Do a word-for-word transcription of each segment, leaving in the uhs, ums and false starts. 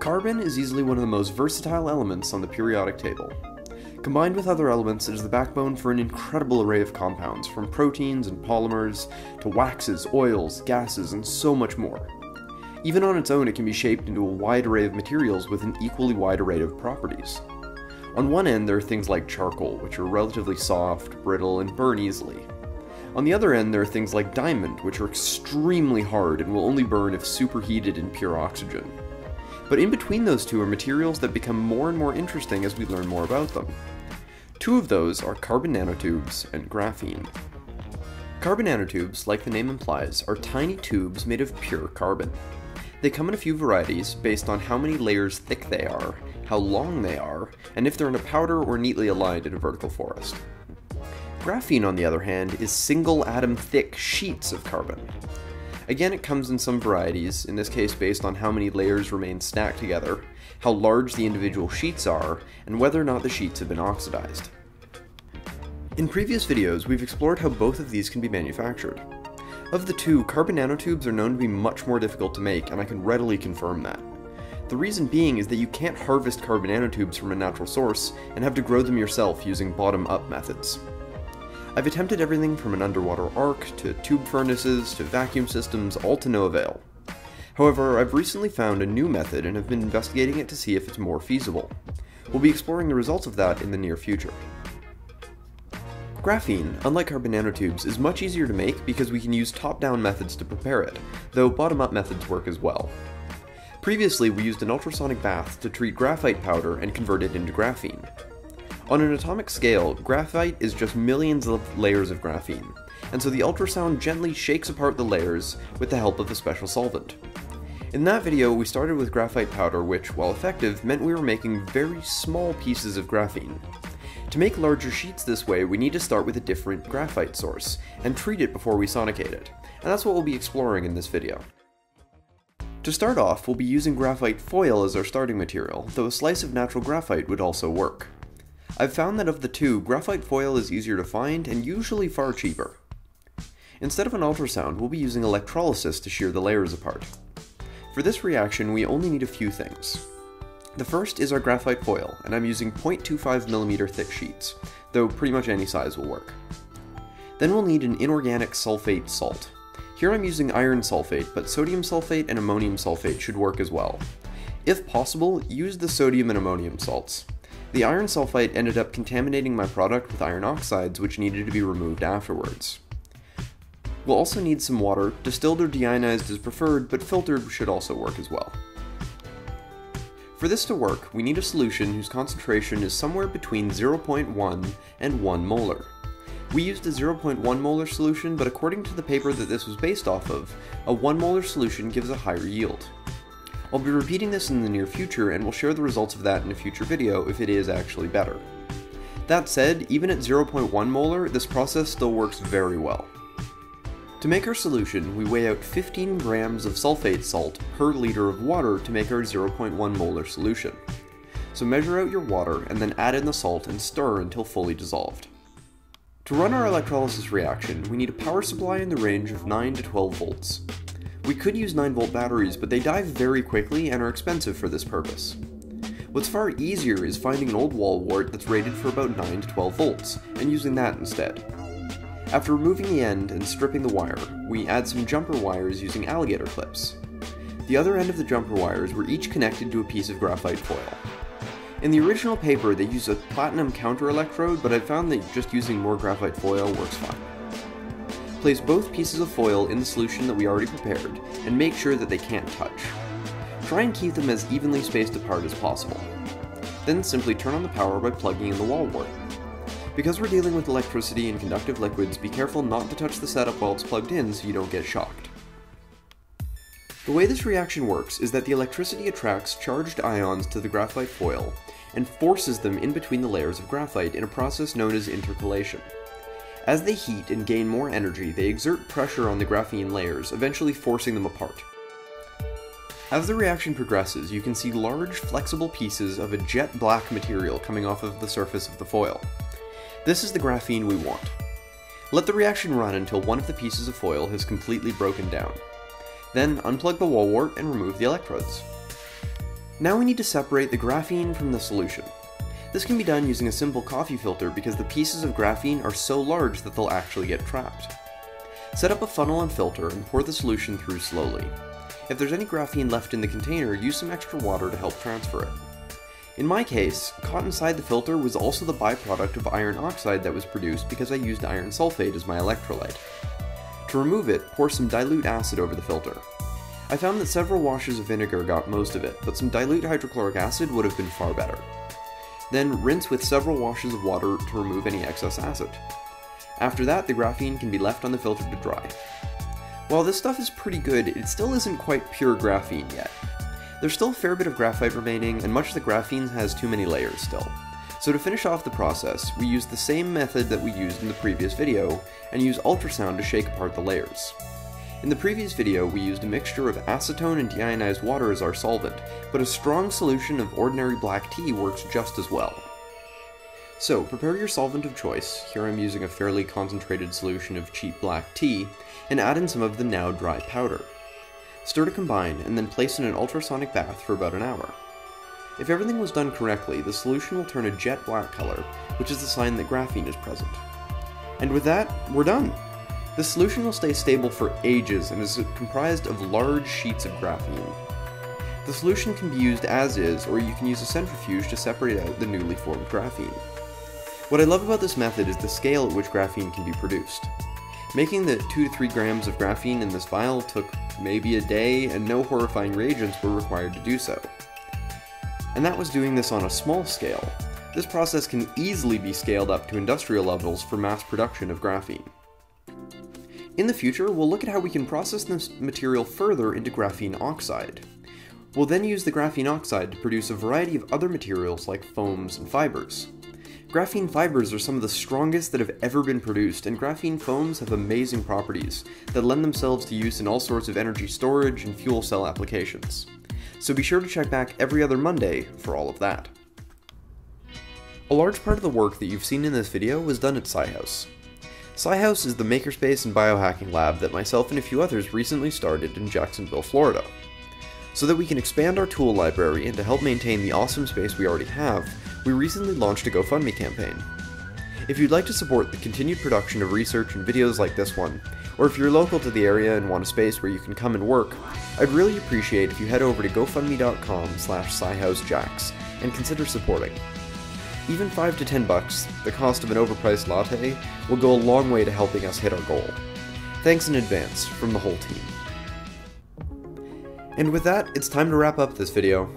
Carbon is easily one of the most versatile elements on the periodic table. Combined with other elements, it is the backbone for an incredible array of compounds, from proteins and polymers to waxes, oils, gases, and so much more. Even on its own, it can be shaped into a wide array of materials with an equally wide array of properties. On one end, there are things like charcoal, which are relatively soft, brittle, and burn easily. On the other end, there are things like diamond, which are extremely hard and will only burn if superheated in pure oxygen. But in between those two are materials that become more and more interesting as we learn more about them. Two of those are carbon nanotubes and graphene. Carbon nanotubes, like the name implies, are tiny tubes made of pure carbon. They come in a few varieties based on how many layers thick they are, how long they are, and if they're in a powder or neatly aligned in a vertical forest. Graphene, on the other hand, is single atom thick sheets of carbon. Again, it comes in some varieties, in this case based on how many layers remain stacked together, how large the individual sheets are, and whether or not the sheets have been oxidized. In previous videos, we've explored how both of these can be manufactured. Of the two, carbon nanotubes are known to be much more difficult to make, and I can readily confirm that. The reason being is that you can't harvest carbon nanotubes from a natural source and have to grow them yourself using bottom-up methods. I've attempted everything from an underwater arc, to tube furnaces, to vacuum systems, all to no avail. However, I've recently found a new method and have been investigating it to see if it's more feasible. We'll be exploring the results of that in the near future. Graphene, unlike carbon nanotubes, is much easier to make because we can use top-down methods to prepare it, though bottom-up methods work as well. Previously, we used an ultrasonic bath to treat graphite powder and convert it into graphene. On an atomic scale, graphite is just millions of layers of graphene, and so the ultrasound gently shakes apart the layers with the help of a special solvent. In that video, we started with graphite powder which, while effective, meant we were making very small pieces of graphene. To make larger sheets this way, we need to start with a different graphite source, and treat it before we sonicate it, and that's what we'll be exploring in this video. To start off, we'll be using graphite foil as our starting material, though a slice of natural graphite would also work. I've found that of the two, graphite foil is easier to find and usually far cheaper. Instead of an ultrasound, we'll be using electrolysis to shear the layers apart. For this reaction, we only need a few things. The first is our graphite foil, and I'm using zero point two five millimeter thick sheets, though pretty much any size will work. Then we'll need an inorganic sulfate salt. Here I'm using iron sulfate, but sodium sulfate and ammonium sulfate should work as well. If possible, use the sodium and ammonium salts. The iron sulfate ended up contaminating my product with iron oxides, which needed to be removed afterwards. We'll also need some water, distilled or deionized is preferred, but filtered should also work as well. For this to work, we need a solution whose concentration is somewhere between zero point one and one molar. We used a zero point one molar solution, but according to the paper that this was based off of, a one molar solution gives a higher yield. I'll be repeating this in the near future, and we'll share the results of that in a future video if it is actually better. That said, even at zero point one molar, this process still works very well. To make our solution, we weigh out fifteen grams of sulfate salt per liter of water to make our zero point one molar solution. So measure out your water, and then add in the salt and stir until fully dissolved. To run our electrolysis reaction, we need a power supply in the range of nine to twelve volts. We could use nine volt batteries, but they die very quickly and are expensive for this purpose. What's far easier is finding an old wall wart that's rated for about nine to twelve volts, and using that instead. After removing the end and stripping the wire, we add some jumper wires using alligator clips. The other end of the jumper wires were each connected to a piece of graphite foil. In the original paper, they used a platinum counter electrode, but I found that just using more graphite foil works fine. Place both pieces of foil in the solution that we already prepared, and make sure that they can't touch. Try and keep them as evenly spaced apart as possible. Then simply turn on the power by plugging in the wall wart. Because we're dealing with electricity and conductive liquids, be careful not to touch the setup while it's plugged in so you don't get shocked. The way this reaction works is that the electricity attracts charged ions to the graphite foil, and forces them in between the layers of graphite in a process known as intercalation. As they heat and gain more energy, they exert pressure on the graphene layers, eventually forcing them apart. As the reaction progresses, you can see large, flexible pieces of a jet black material coming off of the surface of the foil. This is the graphene we want. Let the reaction run until one of the pieces of foil has completely broken down. Then unplug the wall wart and remove the electrodes. Now we need to separate the graphene from the solution. This can be done using a simple coffee filter because the pieces of graphene are so large that they'll actually get trapped. Set up a funnel and filter and pour the solution through slowly. If there's any graphene left in the container, use some extra water to help transfer it. In my case, caught inside the filter was also the byproduct of iron oxide that was produced because I used iron sulfate as my electrolyte. To remove it, pour some dilute acid over the filter. I found that several washes of vinegar got most of it, but some dilute hydrochloric acid would have been far better. Then rinse with several washes of water to remove any excess acid. After that, the graphene can be left on the filter to dry. While this stuff is pretty good, it still isn't quite pure graphene yet. There's still a fair bit of graphite remaining, and much of the graphene has too many layers still. So to finish off the process, we use the same method that we used in the previous video, and use ultrasound to shake apart the layers. In the previous video, we used a mixture of acetone and deionized water as our solvent, but a strong solution of ordinary black tea works just as well. So, prepare your solvent of choice, here I'm using a fairly concentrated solution of cheap black tea, and add in some of the now dry powder. Stir to combine, and then place in an ultrasonic bath for about an hour. If everything was done correctly, the solution will turn a jet black color, which is the sign that graphene is present. And with that, we're done! The solution will stay stable for ages and is comprised of large sheets of graphene. The solution can be used as is, or you can use a centrifuge to separate out the newly formed graphene. What I love about this method is the scale at which graphene can be produced. Making the two to three grams of graphene in this vial took maybe a day, and no horrifying reagents were required to do so. And that was doing this on a small scale. This process can easily be scaled up to industrial levels for mass production of graphene. In the future, we'll look at how we can process this material further into graphene oxide. We'll then use the graphene oxide to produce a variety of other materials like foams and fibers. Graphene fibers are some of the strongest that have ever been produced, and graphene foams have amazing properties that lend themselves to use in all sorts of energy storage and fuel cell applications. So be sure to check back every other Monday for all of that. A large part of the work that you've seen in this video was done at SciHouse. SciHouse is the makerspace and biohacking lab that myself and a few others recently started in Jacksonville, Florida. So that we can expand our tool library and to help maintain the awesome space we already have, we recently launched a GoFundMe campaign. If you'd like to support the continued production of research and videos like this one, or if you're local to the area and want a space where you can come and work, I'd really appreciate if you head over to GoFundMe dot com slash SciHouseJax and consider supporting. Even five to ten bucks, the cost of an overpriced latte, will go a long way to helping us hit our goal. Thanks in advance from the whole team. And with that, it's time to wrap up this video.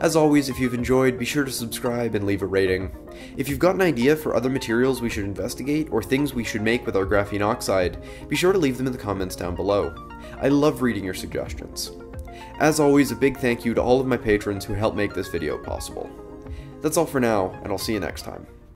As always, if you've enjoyed, be sure to subscribe and leave a rating. If you've got an idea for other materials we should investigate or things we should make with our graphene oxide, be sure to leave them in the comments down below. I love reading your suggestions. As always, a big thank you to all of my patrons who helped make this video possible. That's all for now, and I'll see you next time.